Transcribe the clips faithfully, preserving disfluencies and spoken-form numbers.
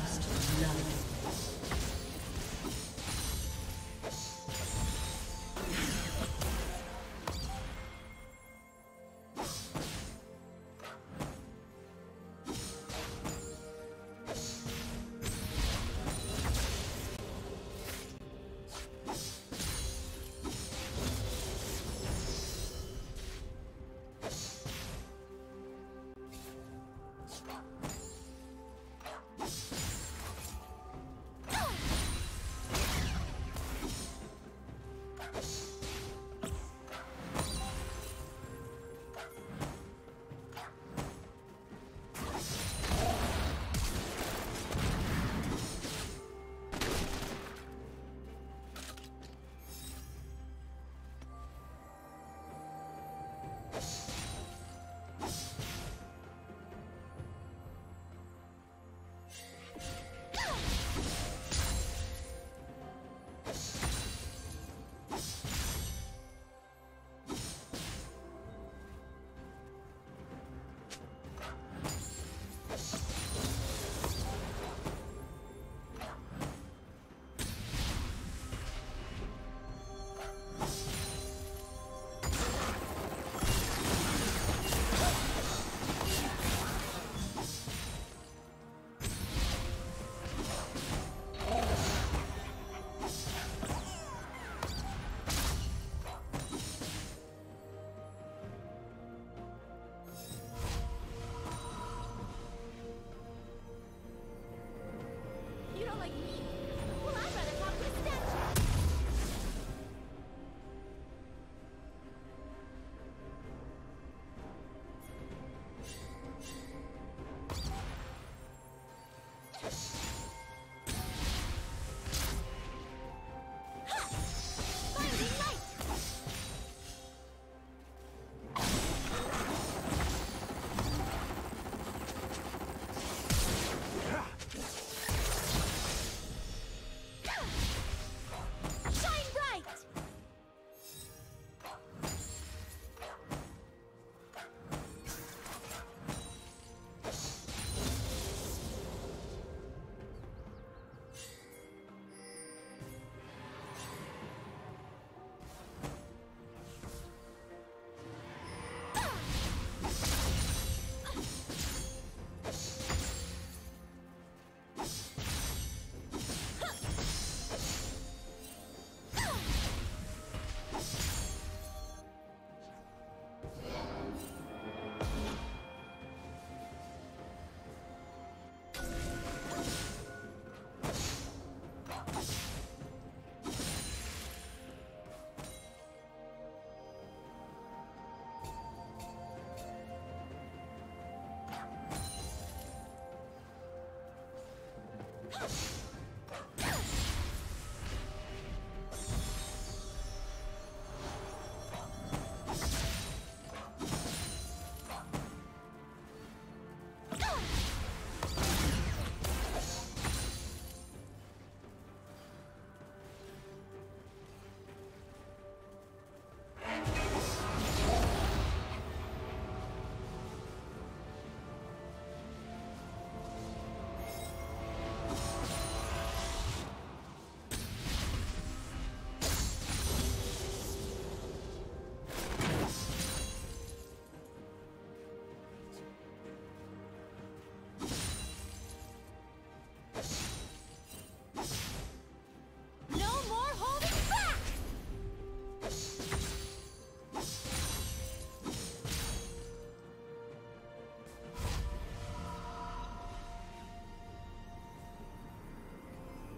First love.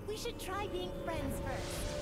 We should try being friends first.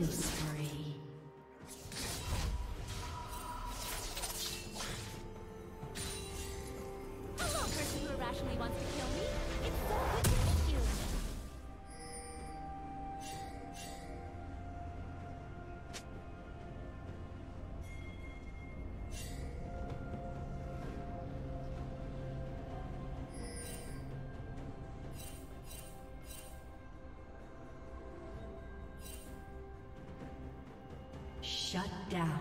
Killing spree. Hello, person who irrationally wants to kill me. It's so good to meet you. Shut down.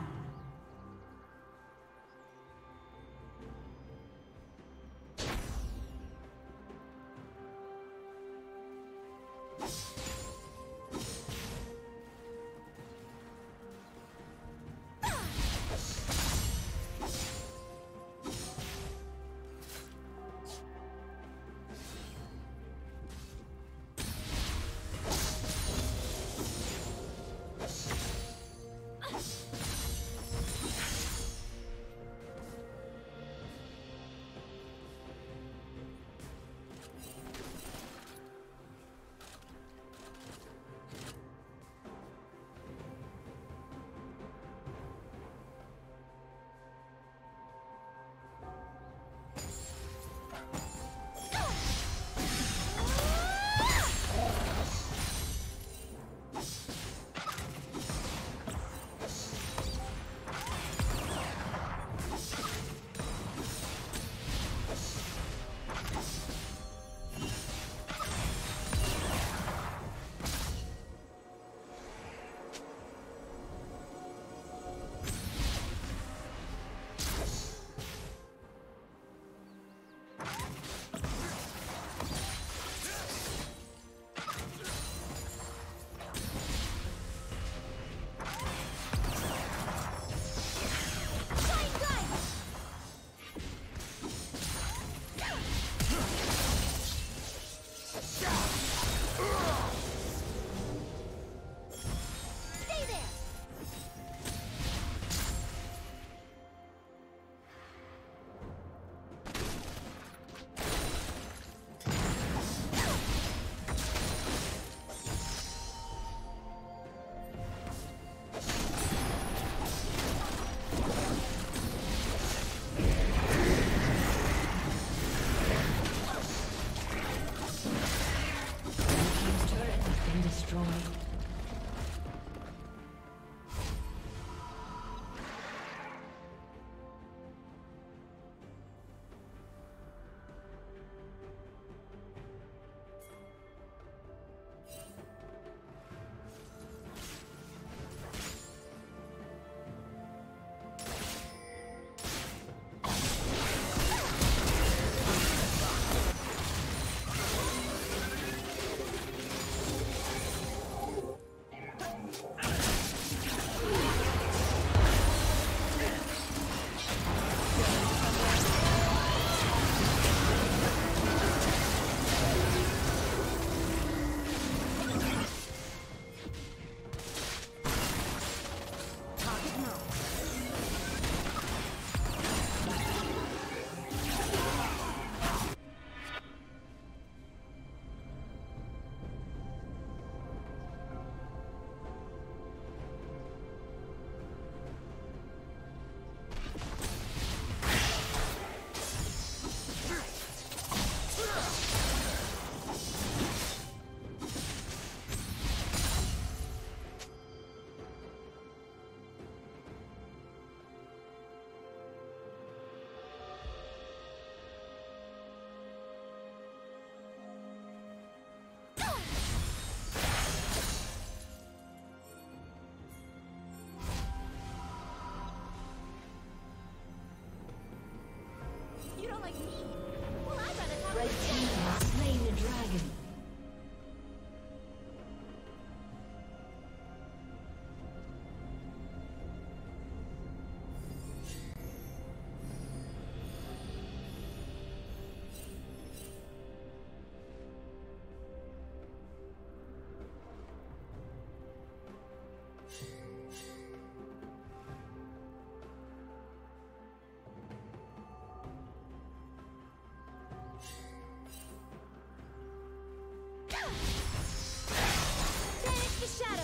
Shadow!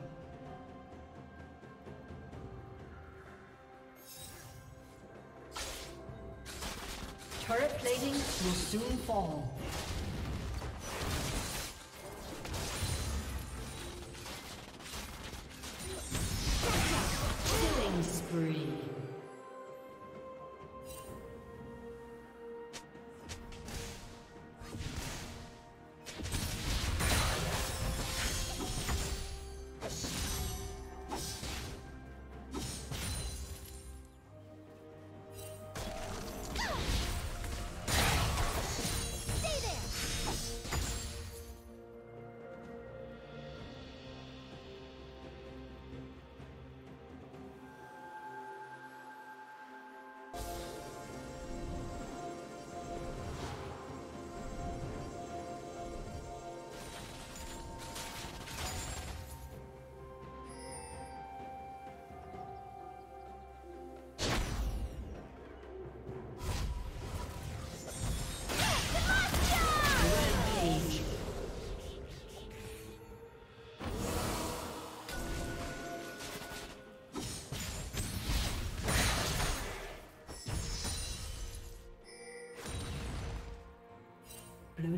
Turret plating will soon fall. Killing spree. Blue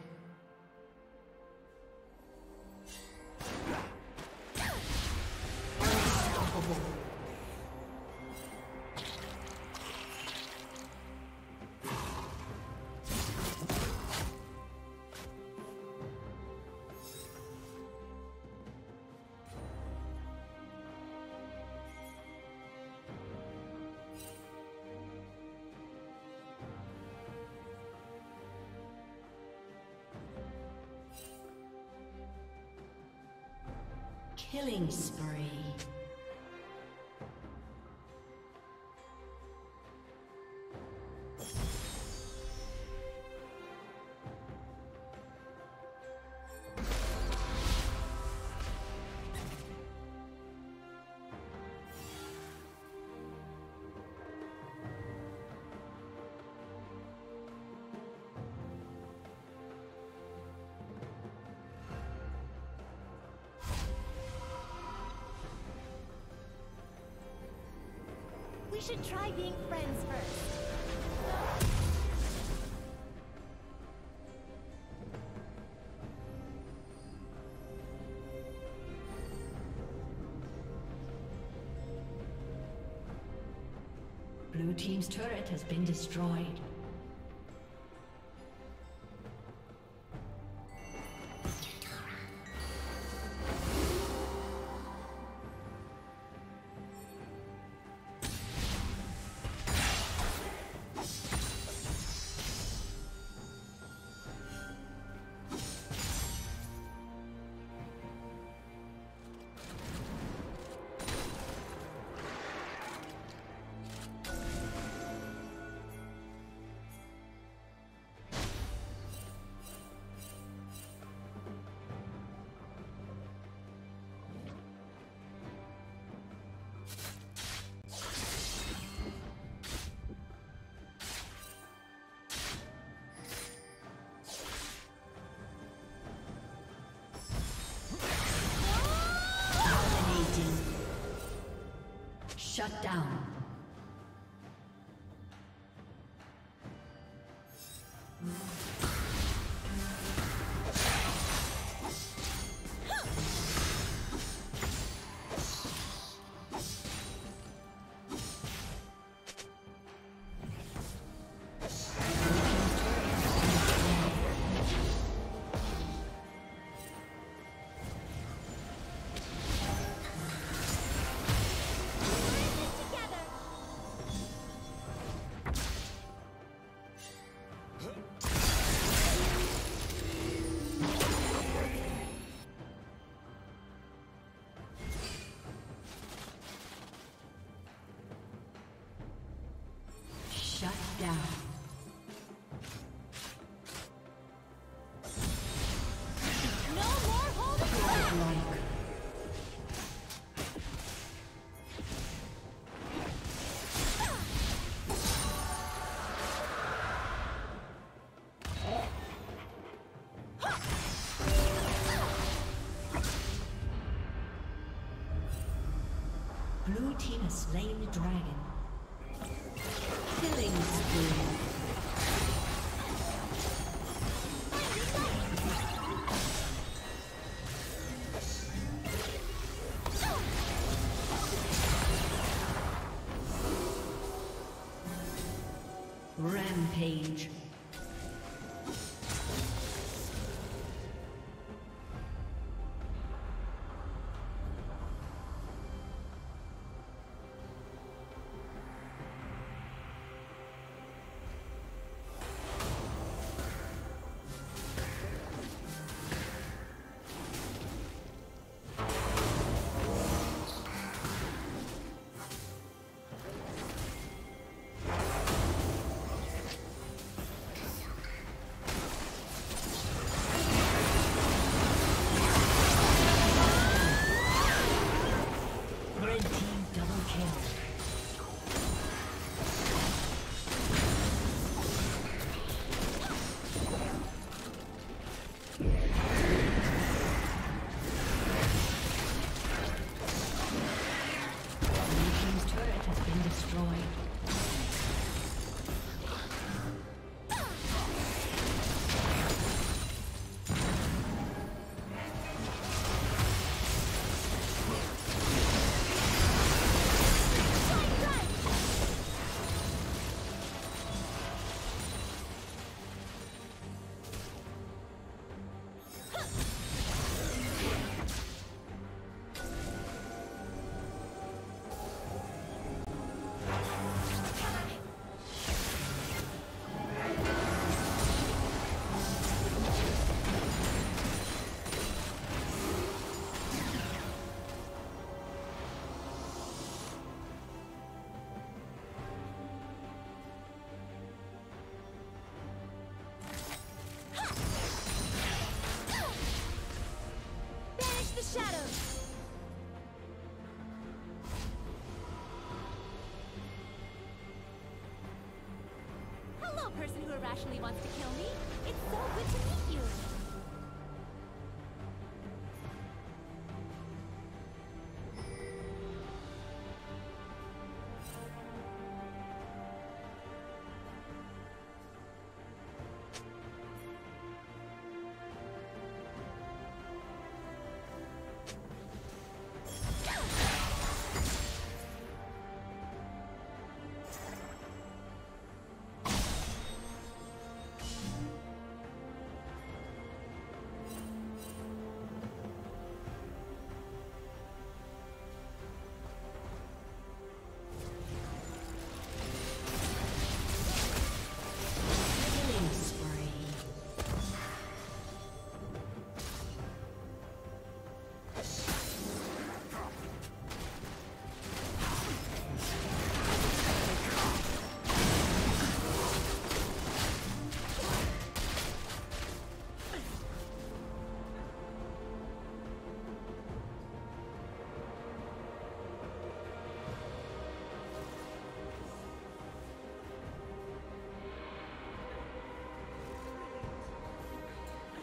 Unstoppable. Killing spree. We should try being friends first. Blue team's turret has been destroyed. Shut down. Yeah. Blue team has slain the dragon. Killing spree. Rampage. Person who irrationally wants to kill me. It's so good to meet you.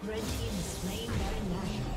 Red team is slain Baron Nashor.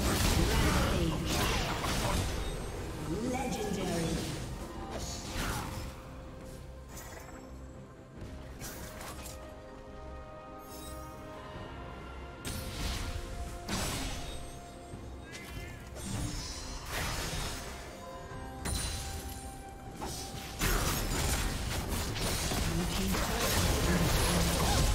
Rampage. Legendary. Blue team's turret has been destroyed.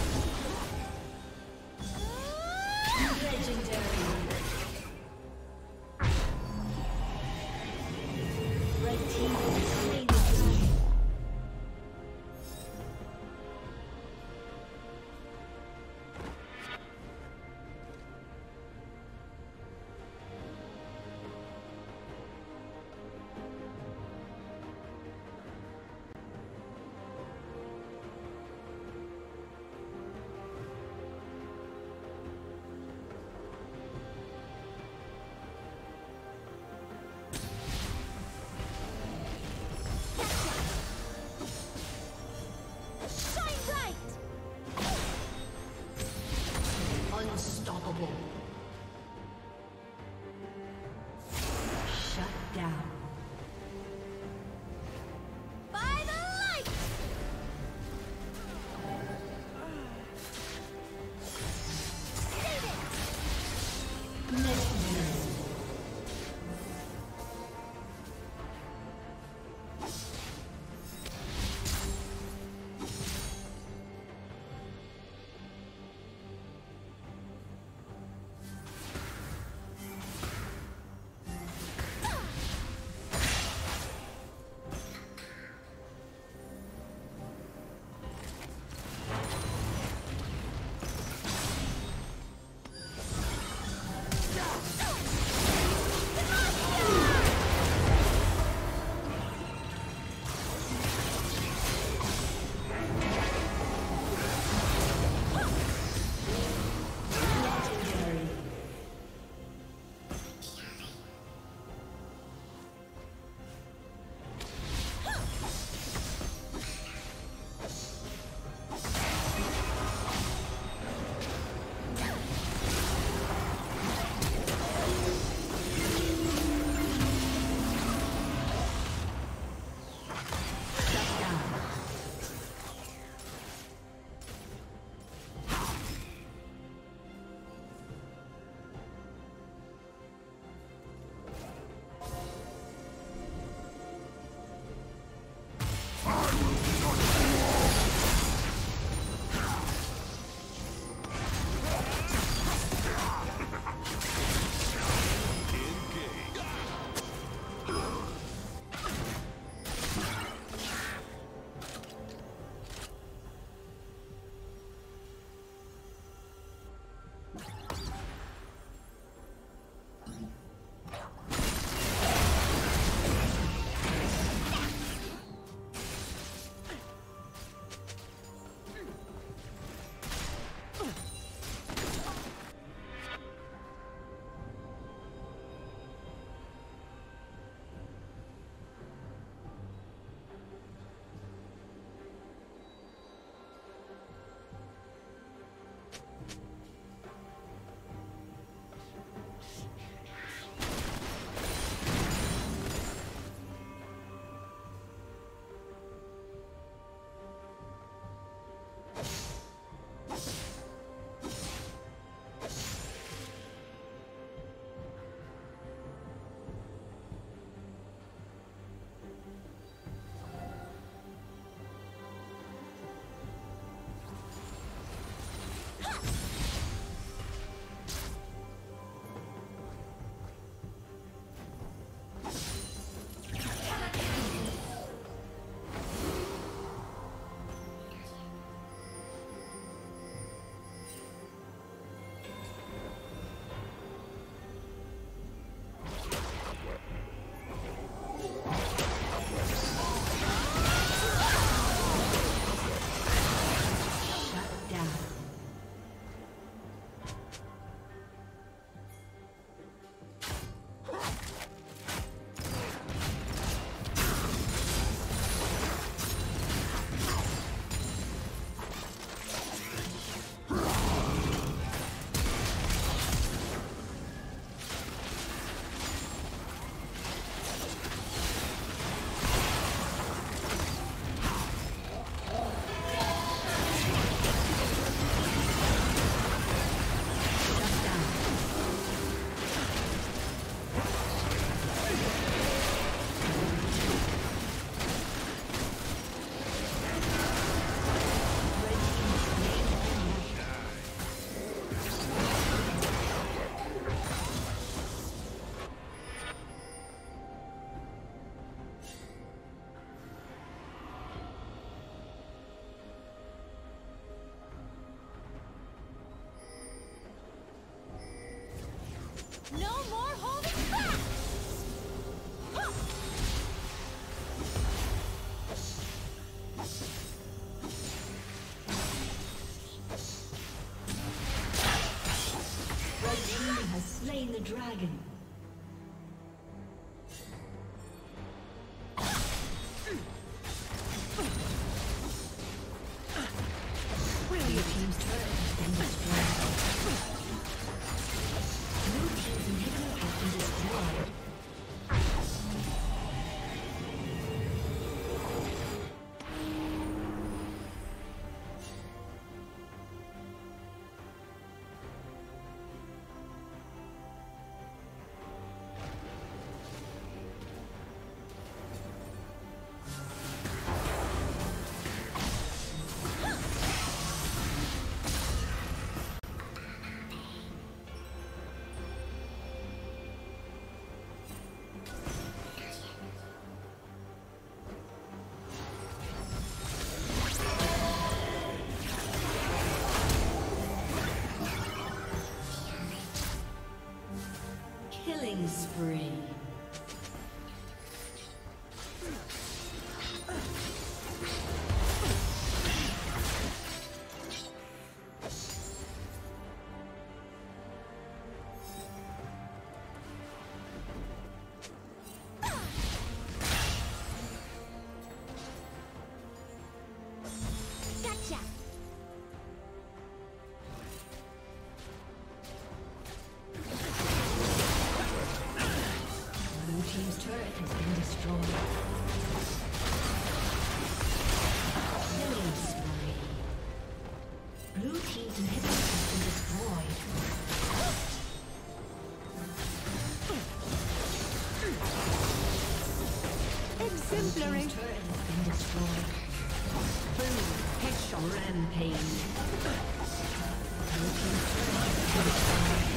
slain the dragon. Spree. Rampage.